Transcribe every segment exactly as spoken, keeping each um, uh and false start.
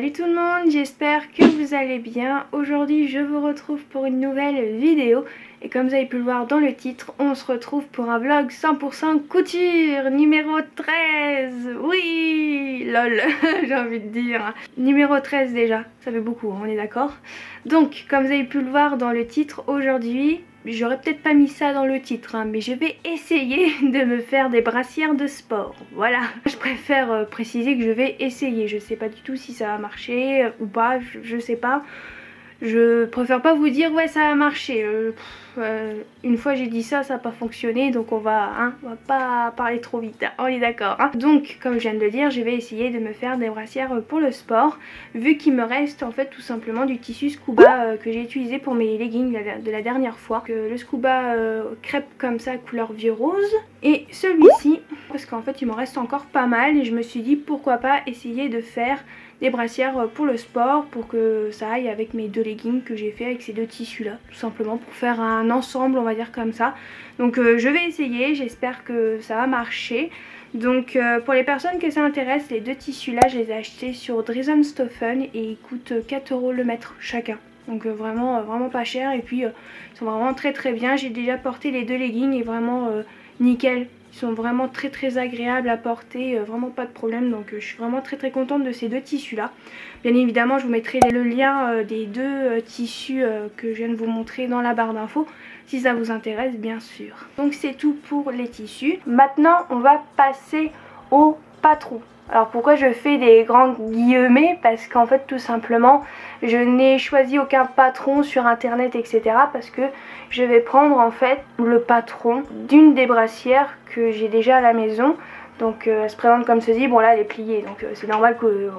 Salut tout le monde, j'espère que vous allez bien. Aujourd'hui je vous retrouve pour une nouvelle vidéo et comme vous avez pu le voir dans le titre, on se retrouve pour un vlog cent pour cent couture numéro treize. Oui, lol, j'ai envie de dire numéro treize déjà, ça fait beaucoup, on est d'accord. Donc comme vous avez pu le voir dans le titre, aujourd'hui, j'aurais peut-être pas mis ça dans le titre, hein, mais je vais essayer de me faire des brassières de sport. Voilà, je préfère euh, préciser que je vais essayer. Je sais pas du tout si ça va marcher euh, ou pas, je, je sais pas. Je préfère pas vous dire ouais ça va marcher. Euh, pff, euh, une fois j'ai dit ça, ça n'a pas fonctionné, donc on va, hein, on va pas parler trop vite. Hein, on est d'accord. Hein. Donc comme je viens de le dire, je vais essayer de me faire des brassières pour le sport, vu qu'il me reste en fait tout simplement du tissu scuba euh, que j'ai utilisé pour mes leggings de la dernière fois. Que le scuba euh, crêpe comme ça couleur vieux rose et celui-ci parce qu'en fait il m'en reste encore pas mal et je me suis dit pourquoi pas essayer de faire des brassières pour le sport pour que ça aille avec mes deux leggings que j'ai fait avec ces deux tissus là, tout simplement pour faire un ensemble on va dire comme ça. Donc euh, je vais essayer, j'espère que ça va marcher. Donc euh, pour les personnes que ça intéresse, les deux tissus là je les ai achetés sur DriessenStoffen et ils coûtent quatre euros le mètre chacun. Donc euh, vraiment euh, vraiment pas cher et puis euh, ils sont vraiment très très bien. J'ai déjà porté les deux leggings et vraiment euh, nickel. Ils sont vraiment très très agréables à porter, euh, vraiment pas de problème, donc euh, je suis vraiment très très contente de ces deux tissus là. Bien évidemment je vous mettrai le lien euh, des deux euh, tissus euh, que je viens de vous montrer dans la barre d'infos si ça vous intéresse bien sûr. Donc c'est tout pour les tissus. Maintenant on va passer au patron. Alors pourquoi je fais des grands guillemets? Parce qu'en fait tout simplement je n'ai choisi aucun patron sur internet etc. Parce que je vais prendre en fait le patron d'une des brassières que j'ai déjà à la maison. Donc euh, elle se présente comme ceci, bon là elle est pliée donc euh, c'est normal qu'elle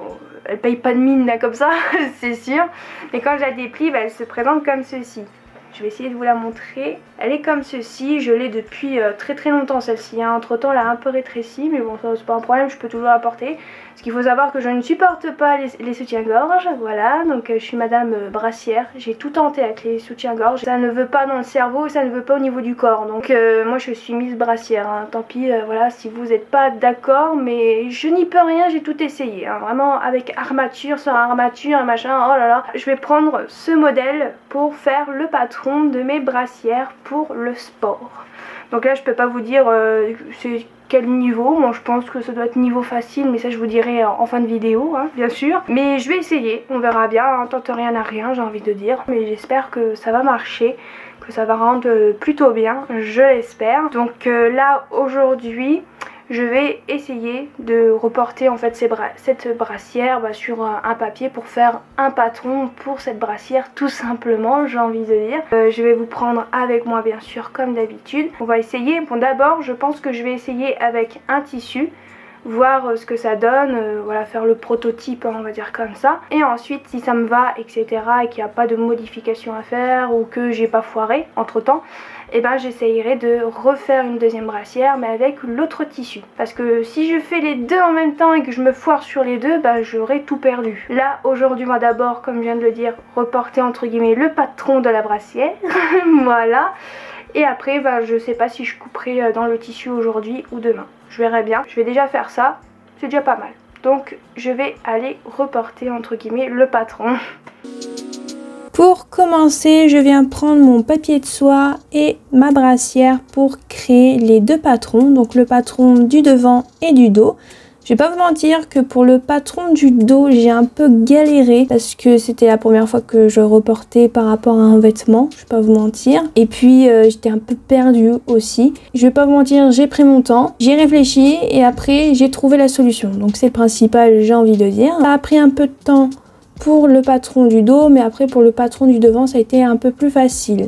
euh, paye pas de mine là comme ça, c'est sûr. Mais quand je la déplie bah, elle se présente comme ceci. Je vais essayer de vous la montrer. Elle est comme ceci, je l'ai depuis euh, très très longtemps celle-ci. Hein. Entre temps elle a un peu rétréci, mais bon ça c'est pas un problème, je peux toujours la porter. Parce qu'il faut savoir que je ne supporte pas les, les soutiens-gorge, voilà. Donc euh, je suis madame euh, brassière, j'ai tout tenté avec les soutiens-gorge. Ça ne veut pas dans le cerveau, ça ne veut pas au niveau du corps. Donc euh, moi je suis Miss Brassière, hein. Tant pis euh, voilà si vous n'êtes pas d'accord, mais je n'y peux rien, j'ai tout essayé. Hein. Vraiment avec armature, sans armature, machin, oh là là. Je vais prendre ce modèle pour faire le patron de mes brassières pour le sport. Donc là je peux pas vous dire euh, c'est quel niveau, moi bon, je pense que ça doit être niveau facile mais ça je vous dirai en fin de vidéo hein, bien sûr. Mais je vais essayer, on verra bien, hein, tente rien à rien j'ai envie de dire. Mais j'espère que ça va marcher, que ça va rendre plutôt bien, je l'espère. Donc euh, là aujourd'hui je vais essayer de reporter en fait ces bra cette brassière bah, sur un, un papier pour faire un patron pour cette brassière tout simplement j'ai envie de dire. Euh, je vais vous prendre avec moi bien sûr comme d'habitude. On va essayer, bon d'abord je pense que je vais essayer avec un tissu, voir euh, ce que ça donne, euh, voilà faire le prototype hein, on va dire comme ça. Et ensuite si ça me va etc et qu'il n'y a pas de modification à faire ou que j'ai pas foiré entre temps, et eh ben j'essayerai de refaire une deuxième brassière mais avec l'autre tissu. Parce que si je fais les deux en même temps et que je me foire sur les deux, bah j'aurai tout perdu. Là aujourd'hui moi d'abord comme je viens de le dire, reporter entre guillemets le patron de la brassière, voilà. Et après bah, je sais pas si je couperai dans le tissu aujourd'hui ou demain. Je verrai bien, je vais déjà faire ça, c'est déjà pas mal. Donc je vais aller reporter entre guillemets le patron. Pour commencer, je viens prendre mon papier de soie et ma brassière pour créer les deux patrons, donc le patron du devant et du dos. Je vais pas vous mentir que pour le patron du dos, j'ai un peu galéré parce que c'était la première fois que je reportais par rapport à un vêtement, je vais pas vous mentir. Et puis euh, j'étais un peu perdue aussi. Je vais pas vous mentir, j'ai pris mon temps, j'ai réfléchi et après j'ai trouvé la solution. Donc c'est le principal, j'ai envie de dire. Ça a pris un peu de temps pour le patron du dos, mais après pour le patron du devant ça a été un peu plus facile.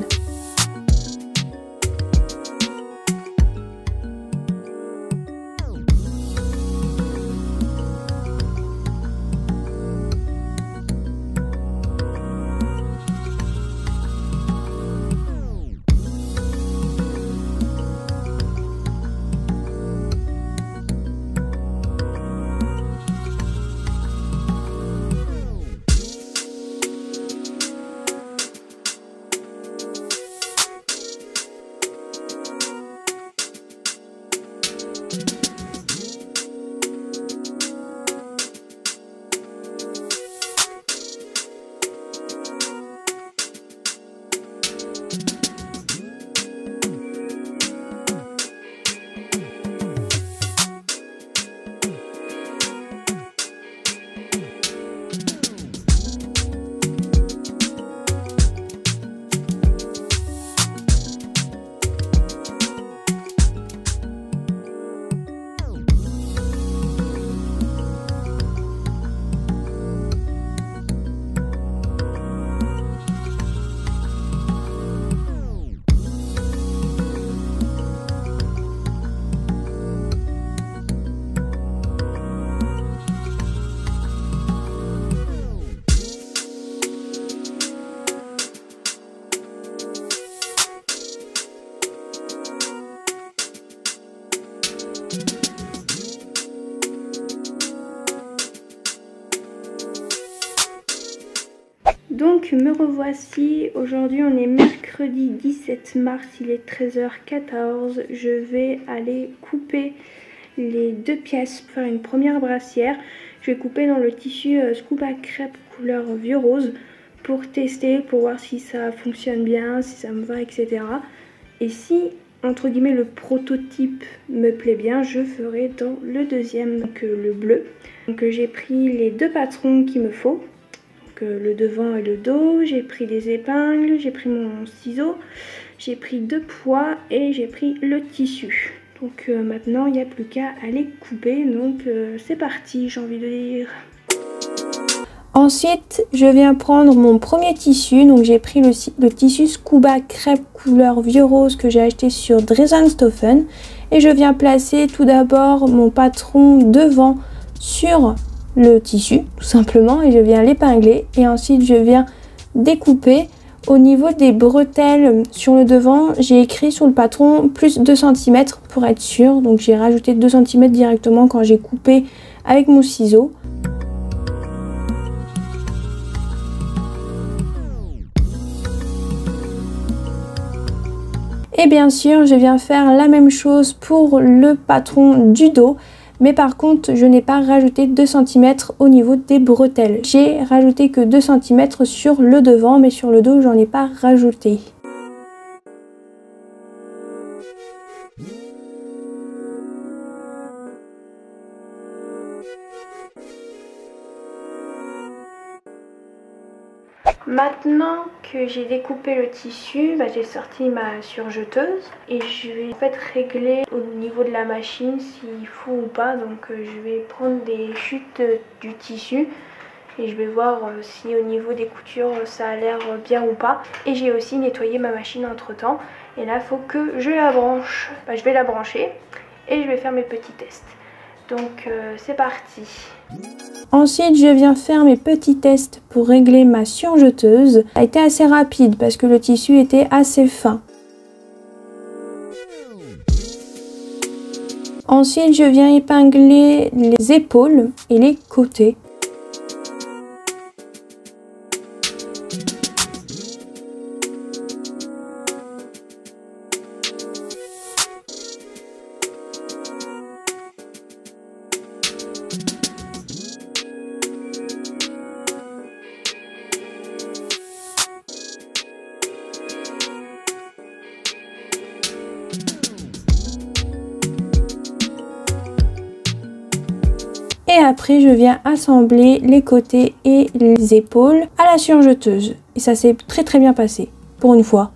donc me revoici. Aujourd'hui on est mercredi dix-sept mars, il est treize heures quatorze. Je vais aller couper les deux pièces pour faire une première brassière. Je vais couper dans le tissu scoop à crêpe couleur vieux rose pour tester, pour voir si ça fonctionne bien, si ça me va, et cetera. Et si, entre guillemets, le prototype me plaît bien, je ferai dans le deuxième, donc le bleu. Donc j'ai pris les deux patrons qu'il me faut, donc le devant et le dos, j'ai pris des épingles, j'ai pris mon ciseau, j'ai pris deux poids et j'ai pris le tissu. Donc euh, maintenant il n'y a plus qu'à aller couper, donc euh, c'est parti, j'ai envie de dire. Ensuite je viens prendre mon premier tissu, donc j'ai pris le, le tissu Scuba crêpe couleur vieux rose que j'ai acheté sur DriessenStoffen. Et je viens placer tout d'abord mon patron devant sur le tissu tout simplement et je viens l'épingler et ensuite je viens découper. Au niveau des bretelles sur le devant, j'ai écrit sur le patron plus deux centimètres pour être sûr. Donc j'ai rajouté deux centimètres directement quand j'ai coupé avec mon ciseau. Et bien sûr, je viens faire la même chose pour le patron du dos. Mais par contre, je n'ai pas rajouté deux centimètres au niveau des bretelles. J'ai rajouté que deux centimètres sur le devant, mais sur le dos, j'en ai pas rajouté. Maintenant que j'ai découpé le tissu, bah j'ai sorti ma surjeteuse et je vais en fait régler au niveau de la machine s'il faut ou pas. Donc euh, je vais prendre des chutes euh, du tissu et je vais voir euh, si au niveau des coutures ça a l'air euh, bien ou pas. Et j'ai aussi nettoyé ma machine entre temps et là il faut que je la branche. Bah, je vais la brancher et je vais faire mes petits tests. Donc euh, c'est parti. Ensuite, je viens faire mes petits tests pour régler ma surjeteuse. Ça a été assez rapide parce que le tissu était assez fin. Ensuite, je viens épingler les épaules et les côtés. Et après je viens assembler les côtés et les épaules à la surjeteuse. Et ça s'est très très bien passé, pour une fois.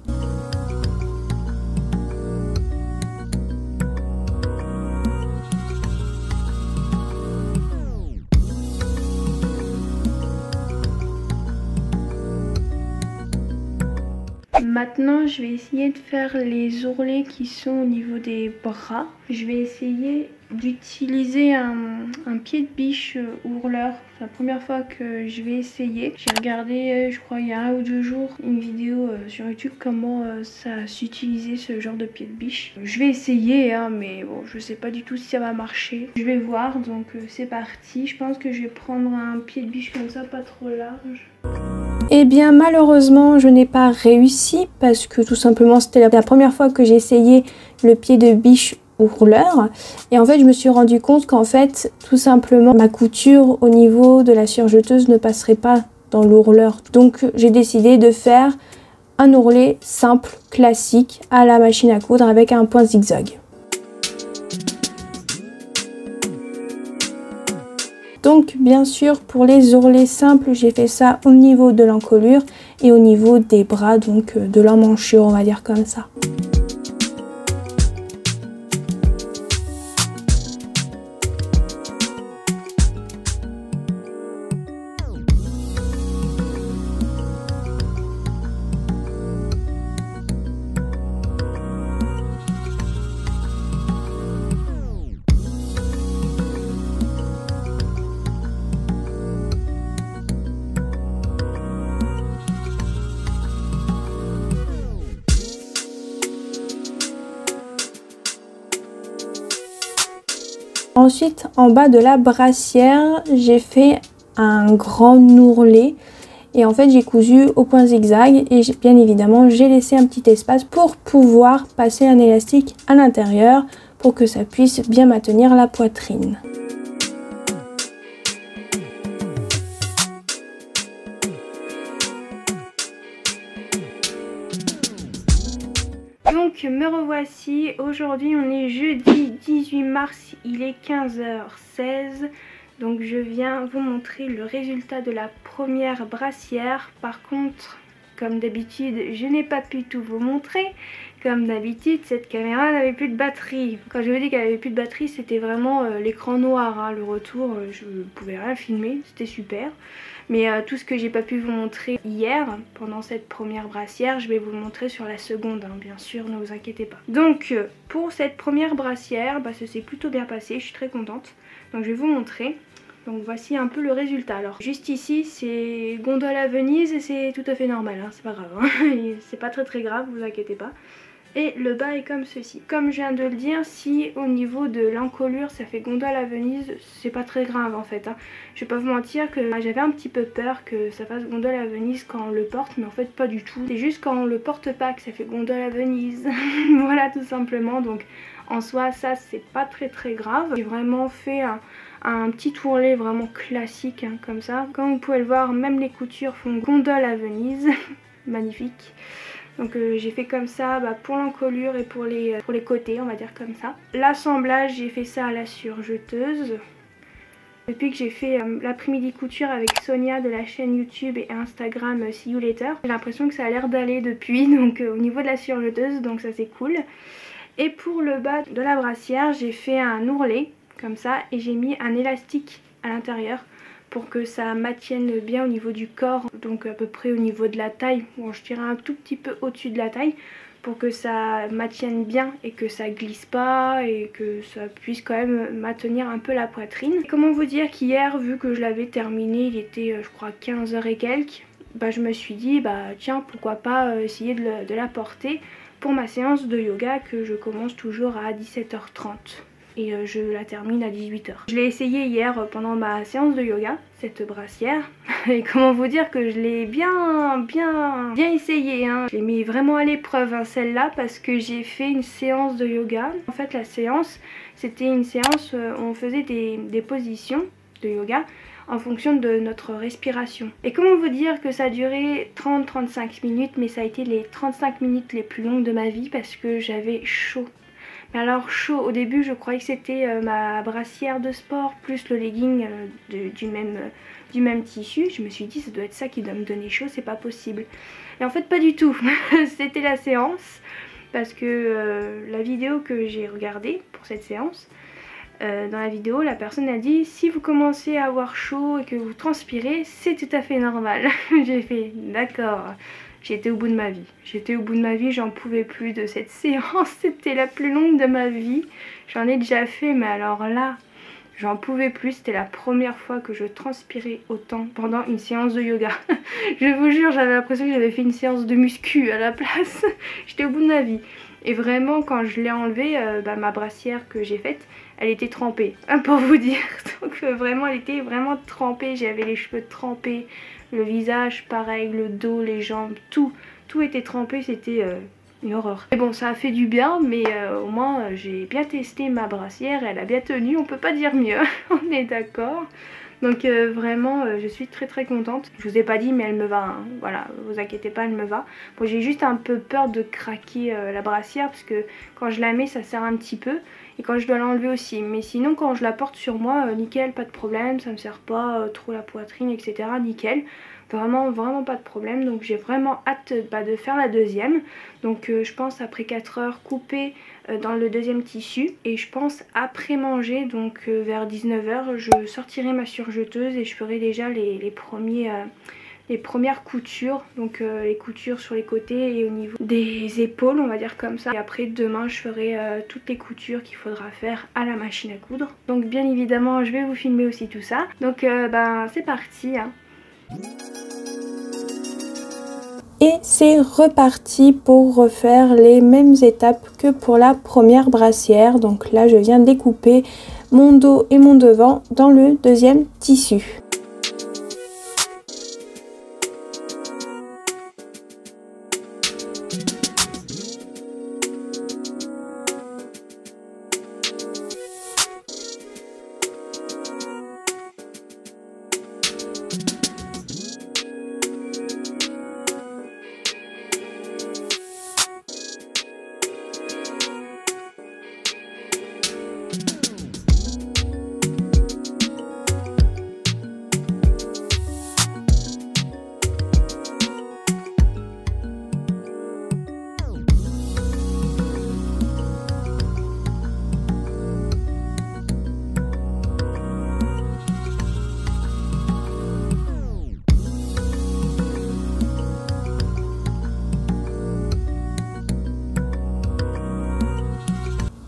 Maintenant je vais essayer de faire les ourlets qui sont au niveau des bras. Je vais essayer d'utiliser un, un pied de biche ourleur. C'est la première fois que je vais essayer. J'ai regardé, je crois il y a un ou deux jours, une vidéo sur YouTube comment ça s'utilisait ce genre de pied de biche. Je vais essayer hein, mais bon je sais pas du tout si ça va marcher. Je vais voir, donc c'est parti. Je pense que je vais prendre un pied de biche comme ça, pas trop large. Et eh bien malheureusement je n'ai pas réussi parce que tout simplement c'était la première fois que j'ai essayé le pied de biche ourleur et en fait je me suis rendu compte qu'en fait tout simplement ma couture au niveau de la surjeteuse ne passerait pas dans l'ourleur, donc j'ai décidé de faire un ourlet simple classique à la machine à coudre avec un point zigzag. Donc bien sûr pour les ourlets simples j'ai fait ça au niveau de l'encolure et au niveau des bras, donc de l'emmanchure on va dire comme ça. Ensuite en bas de la brassière j'ai fait un grand ourlet et en fait j'ai cousu au point zigzag et bien évidemment j'ai laissé un petit espace pour pouvoir passer un élastique à l'intérieur pour que ça puisse bien maintenir la poitrine. Donc me revoici, aujourd'hui on est jeudi dix-huit mars, il est quinze heures seize. Donc je viens vous montrer le résultat de la première brassière. Par contre, comme d'habitude, je n'ai pas pu tout vous montrer. Comme d'habitude, cette caméra n'avait plus de batterie. Quand je vous dis qu'elle n'avait plus de batterie, c'était vraiment euh, l'écran noir. Hein. Le retour, euh, je ne pouvais rien filmer, c'était super. Mais euh, tout ce que j'ai pas pu vous montrer hier, pendant cette première brassière, je vais vous le montrer sur la seconde, hein, bien sûr, ne vous inquiétez pas. Donc, euh, pour cette première brassière, bah, ça s'est plutôt bien passé, je suis très contente. Donc je vais vous montrer. Donc voici un peu le résultat. Alors juste ici c'est gondole à Venise et c'est tout à fait normal, hein, c'est pas grave, hein. C'est pas très très grave, vous inquiétez pas. Et le bas est comme ceci. Comme je viens de le dire, si au niveau de l'encolure ça fait gondole à Venise, c'est pas très grave en fait, hein. Je vais pas vous mentir que ah, j'avais un petit peu peur que ça fasse gondole à Venise quand on le porte, mais en fait pas du tout. C'est juste quand on le porte pas que ça fait gondole à Venise. Voilà tout simplement, donc en soi ça c'est pas très très grave. J'ai vraiment fait un... un petit tourlet vraiment classique, hein, comme ça. Comme vous pouvez le voir, même les coutures font gondole à Venise. Magnifique. Donc euh, j'ai fait comme ça, bah, pour l'encolure et pour les, euh, pour les côtés, on va dire comme ça. L'assemblage, j'ai fait ça à la surjeteuse. Depuis que j'ai fait euh, l'après-midi couture avec Sonia de la chaîne YouTube et Instagram euh, See You Later, j'ai l'impression que ça a l'air d'aller depuis, donc euh, au niveau de la surjeteuse, donc ça c'est cool. Et pour le bas de la brassière, j'ai fait un ourlet comme ça, et j'ai mis un élastique à l'intérieur pour que ça maintienne bien au niveau du corps, donc à peu près au niveau de la taille, bon je dirais un tout petit peu au-dessus de la taille, pour que ça maintienne bien et que ça glisse pas et que ça puisse quand même maintenir un peu la poitrine. Et comment vous dire qu'hier, vu que je l'avais terminé, il était je crois quinze heures et quelques, bah je me suis dit bah tiens pourquoi pas essayer de, le, de la porter pour ma séance de yoga que je commence toujours à dix-sept heures trente. Et je la termine à dix-huit heures. Je l'ai essayé hier pendant ma séance de yoga, cette brassière. Et comment vous dire que je l'ai bien, bien, bien essayé, hein. Je l'ai mis vraiment à l'épreuve, hein, celle-là, parce que j'ai fait une séance de yoga. En fait, la séance, c'était une séance où on faisait des, des positions de yoga en fonction de notre respiration. Et comment vous dire que ça a duré trente à trente-cinq minutes, mais ça a été les trente-cinq minutes les plus longues de ma vie parce que j'avais chaud. Mais alors chaud, au début je croyais que c'était euh, ma brassière de sport plus le legging euh, de, du, même, euh, du même tissu. Je me suis dit ça doit être ça qui doit me donner chaud, c'est pas possible. Et en fait pas du tout, c'était la séance parce que euh, la vidéo que j'ai regardée pour cette séance, euh, dans la vidéo la personne a dit si vous commencez à avoir chaud et que vous transpirez c'est tout à fait normal. J'ai fait d'accord. J'étais au bout de ma vie, j'étais au bout de ma vie, j'en pouvais plus de cette séance, c'était la plus longue de ma vie. J'en ai déjà fait, mais alors là, j'en pouvais plus, c'était la première fois que je transpirais autant pendant une séance de yoga. Je vous jure, j'avais l'impression que j'avais fait une séance de muscu à la place, j'étais au bout de ma vie. Et vraiment, quand je l'ai enlevée, euh, bah, ma brassière que j'ai faite, elle était trempée, hein, pour vous dire. Donc euh, vraiment, elle était vraiment trempée, j'avais les cheveux trempés. Le visage, pareil, le dos, les jambes, tout, tout était trempé, c'était euh, une horreur. Et bon, ça a fait du bien, mais euh, au moins euh, j'ai bien testé ma brassière, elle a bien tenu, on peut pas dire mieux, on est d'accord. Donc euh, vraiment, euh, je suis très très contente. Je vous ai pas dit, mais elle me va, hein. Voilà, vous inquiétez pas, elle me va. Bon, j'ai juste un peu peur de craquer euh, la brassière, parce que quand je la mets, ça serre un petit peu. Et quand je dois l'enlever aussi, mais sinon quand je la porte sur moi, euh, nickel, pas de problème, ça me serre pas euh, trop la poitrine, et cetera. Nickel, vraiment, vraiment pas de problème, donc j'ai vraiment hâte bah, de faire la deuxième. Donc euh, je pense après quatre heures coupée euh, dans le deuxième tissu, et je pense après manger, donc euh, vers dix-neuf heures, je sortirai ma surjeteuse et je ferai déjà les, les premiers... Euh, les premières coutures, donc euh, les coutures sur les côtés et au niveau des épaules, on va dire comme ça. Et après demain je ferai euh, toutes les coutures qu'il faudra faire à la machine à coudre. Donc bien évidemment je vais vous filmer aussi tout ça. Donc euh, ben c'est parti, hein. Et c'est reparti pour refaire les mêmes étapes que pour la première brassière. Donc là je viens découper mon dos et mon devant dans le deuxième tissu.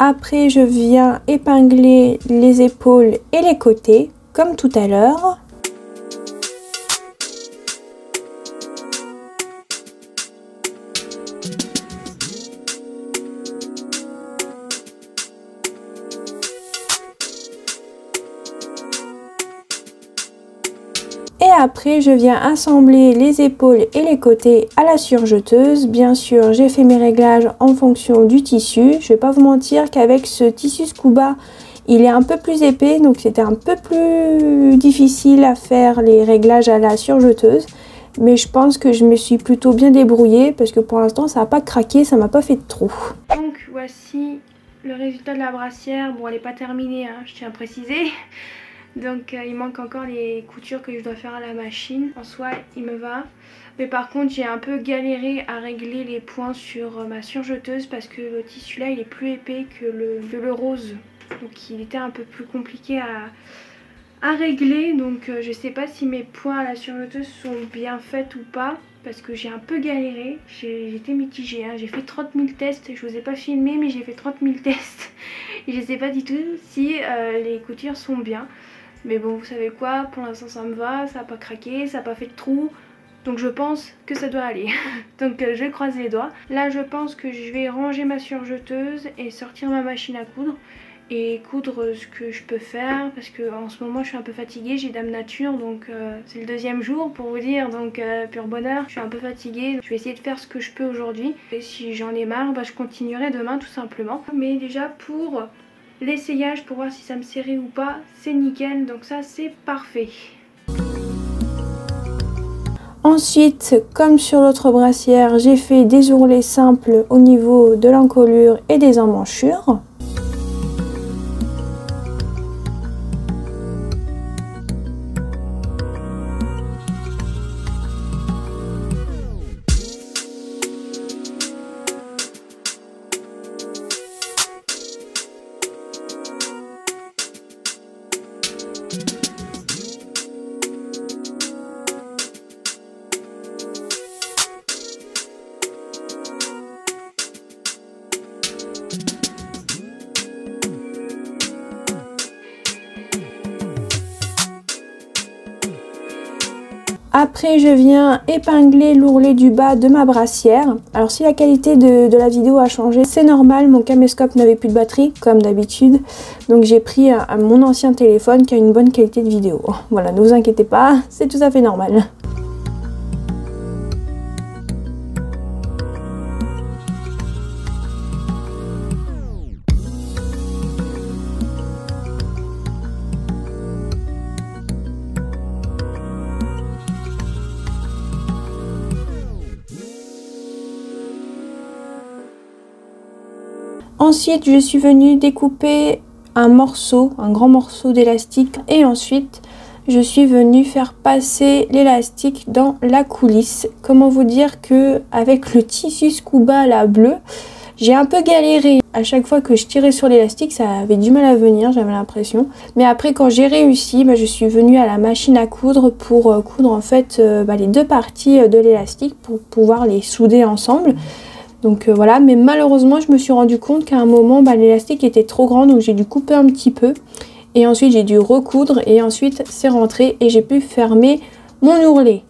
Après, je viens épingler les épaules et les côtés, comme tout à l'heure. Et après, je viens assembler les épaules et les côtés à la surjeteuse. Bien sûr, j'ai fait mes réglages en fonction du tissu. Je vais pas vous mentir qu'avec ce tissu scuba, il est un peu plus épais, donc c'était un peu plus difficile à faire les réglages à la surjeteuse. Mais je pense que je me suis plutôt bien débrouillée parce que pour l'instant, ça n'a pas craqué, ça m'a pas fait de trou. Donc voici le résultat de la brassière. Bon, elle n'est pas terminée, hein, je tiens à préciser. Donc euh, il manque encore les coutures que je dois faire à la machine. En soi, il me va. Mais par contre, j'ai un peu galéré à régler les points sur euh, ma surjeteuse parce que le tissu là, il est plus épais que le, que le rose. Donc il était un peu plus compliqué à, à régler. Donc euh, je sais pas si mes points à la surjeteuse sont bien faits ou pas. Parce que j'ai un peu galéré. J'étais mitigée, hein. J'ai fait trente mille tests. Je vous ai pas filmé, mais j'ai fait trente mille tests. Et je sais pas du tout si euh, les coutures sont bien. Mais bon, vous savez quoi, pour l'instant ça me va, ça n'a pas craqué, ça n'a pas fait de trou. Donc je pense que ça doit aller. Donc euh, je croise les doigts. Là je pense que je vais ranger ma surjeteuse et sortir ma machine à coudre. Et coudre ce que je peux faire parce que en ce moment je suis un peu fatiguée, j'ai Dame Nature. Donc euh, c'est le deuxième jour pour vous dire, donc euh, pur bonheur. Je suis un peu fatiguée, je vais essayer de faire ce que je peux aujourd'hui. Et si j'en ai marre, bah, je continuerai demain tout simplement. Mais déjà pour... l'essayage pour voir si ça me serrait ou pas, c'est nickel, donc ça c'est parfait. Ensuite, comme sur l'autre brassière, j'ai fait des ourlets simples au niveau de l'encolure et des emmanchures. Après, je viens épingler l'ourlet du bas de ma brassière. Alors si la qualité de, de la vidéo a changé, c'est normal, mon caméscope n'avait plus de batterie, comme d'habitude. Donc j'ai pris un, un, mon ancien téléphone qui a une bonne qualité de vidéo. Voilà, ne vous inquiétez pas, c'est tout à fait normal. Ensuite, je suis venue découper un morceau, un grand morceau d'élastique. Et ensuite, je suis venue faire passer l'élastique dans la coulisse. Comment vous dire que avec le tissu scuba là bleu, j'ai un peu galéré. À chaque fois que je tirais sur l'élastique, ça avait du mal à venir, j'avais l'impression. Mais après, quand j'ai réussi, bah, je suis venue à la machine à coudre pour euh, coudre en fait euh, bah, les deux parties de l'élastique pour pouvoir les souder ensemble. Donc euh, voilà, mais malheureusement je me suis rendu compte qu'à un moment bah, l'élastique était trop grand, donc j'ai dû couper un petit peu et ensuite j'ai dû recoudre et ensuite c'est rentré et j'ai pu fermer mon ourlet.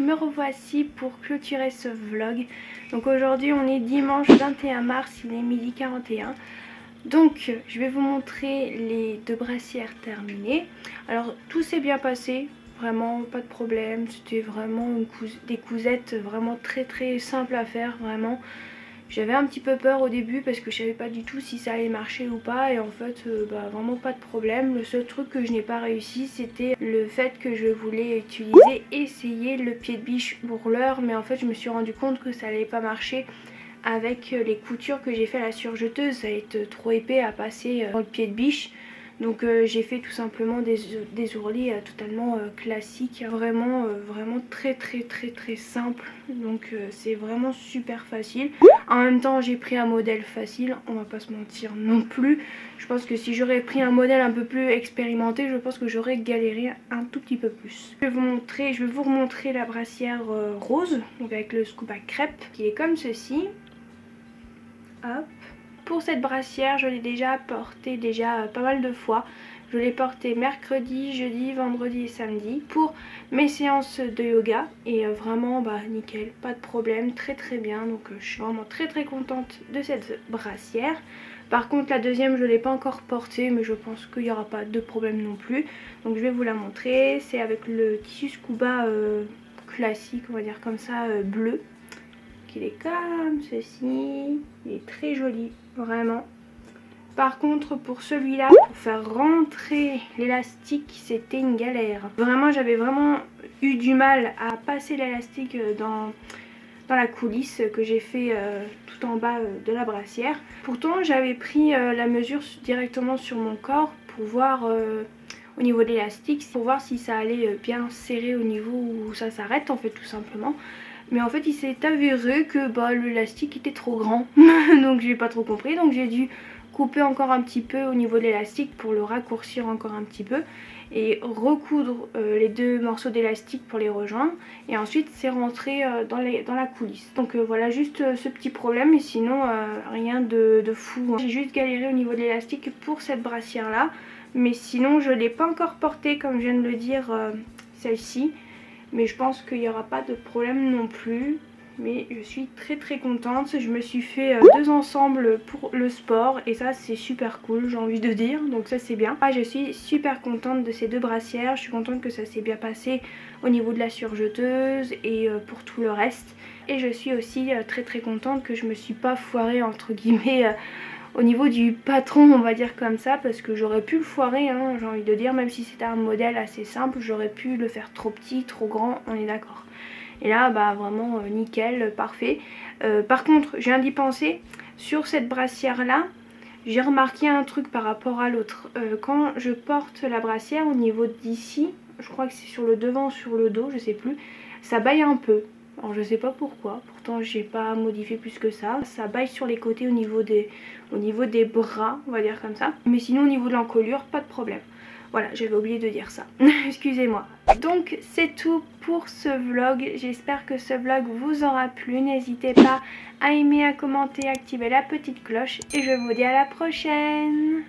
Me revoici pour clôturer ce vlog. Donc aujourd'hui on est dimanche vingt et un mars, il est midi quarante et un. Donc je vais vous montrer les deux brassières terminées. Alors tout s'est bien passé, vraiment pas de problème. C'était vraiment une cous- des cousettes vraiment très très simples à faire, vraiment. J'avais un petit peu peur au début parce que je savais pas du tout si ça allait marcher ou pas, et en fait euh, bah, vraiment pas de problème. Le seul truc que je n'ai pas réussi, c'était le fait que je voulais utiliser, essayer le pied de biche bourreleur, mais en fait je me suis rendu compte que ça allait pas marcher avec les coutures que j'ai fait à la surjeteuse. Ça allait être trop épais à passer dans le pied de biche. Donc euh, j'ai fait tout simplement des, des ourlets euh, totalement euh, classiques, vraiment euh, vraiment très très très très simple. Donc euh, c'est vraiment super facile. En même temps j'ai pris un modèle facile, on va pas se mentir non plus. Je pense que si j'aurais pris un modèle un peu plus expérimenté, je pense que j'aurais galéré un tout petit peu plus. Je vais vous montrer, je vais vous remontrer la brassière euh, rose, donc avec le scoop à crêpes, qui est comme ceci. Hop. Pour cette brassière, je l'ai déjà portée déjà pas mal de fois. Je l'ai portée mercredi, jeudi, vendredi et samedi pour mes séances de yoga. Et vraiment, bah nickel, pas de problème, très très bien. Donc je suis vraiment très très contente de cette brassière. Par contre, la deuxième, je ne l'ai pas encore portée, mais je pense qu'il n'y aura pas de problème non plus. Donc je vais vous la montrer. C'est avec le tissu scuba euh, classique, on va dire comme ça, euh, bleu. Il est comme ceci, il est très joli, vraiment. Par contre, pour celui-là, pour faire rentrer l'élastique, c'était une galère. Vraiment, j'avais vraiment eu du mal à passer l'élastique dans, dans la coulisse que j'ai fait euh, tout en bas de la brassière. Pourtant, j'avais pris euh, la mesure directement sur mon corps pour voir euh, au niveau de l'élastique, pour voir si ça allait bien serrer au niveau où ça s'arrête, en fait, tout simplement. Mais en fait il s'est avéré que bah, l'élastique était trop grand donc j'ai pas trop compris, donc j'ai dû couper encore un petit peu au niveau de l'élastique pour le raccourcir encore un petit peu et recoudre euh, les deux morceaux d'élastique pour les rejoindre, et ensuite c'est rentré euh, dans, les, dans la coulisse. Donc euh, voilà, juste euh, ce petit problème, et sinon euh, rien de, de fou, hein. J'ai juste galéré au niveau de l'élastique pour cette brassière là, mais sinon je l'ai pas encore portée comme je viens de le dire, euh, celle-ci. Mais je pense qu'il n'y aura pas de problème non plus. Mais je suis très très contente. Je me suis fait deux ensembles pour le sport. Et ça c'est super cool, j'ai envie de dire. Donc ça c'est bien. Ah, je suis super contente de ces deux brassières. Je suis contente que ça s'est bien passé au niveau de la surjeteuse et pour tout le reste. Et je suis aussi très très contente que je me suis pas foirée entre guillemets au niveau du patron, on va dire comme ça, parce que j'aurais pu le foirer, hein, j'ai envie de dire, même si c'était un modèle assez simple, j'aurais pu le faire trop petit, trop grand, on est d'accord. Et là, bah vraiment euh, nickel, parfait. Euh, par contre, je viens d'y penser, sur cette brassière-là, j'ai remarqué un truc par rapport à l'autre. Euh, quand je porte la brassière au niveau d'ici, je crois que c'est sur le devant, sur le dos, je sais plus, ça baille un peu. Alors je sais pas pourquoi, pourtant j'ai pas modifié plus que ça. Ça baille sur les côtés au niveau des, au niveau des bras, on va dire comme ça. Mais sinon au niveau de l'encolure, pas de problème. Voilà, j'avais oublié de dire ça, excusez-moi. Donc c'est tout pour ce vlog, j'espère que ce vlog vous aura plu. N'hésitez pas à aimer, à commenter, à activer la petite cloche. Et je vous dis à la prochaine.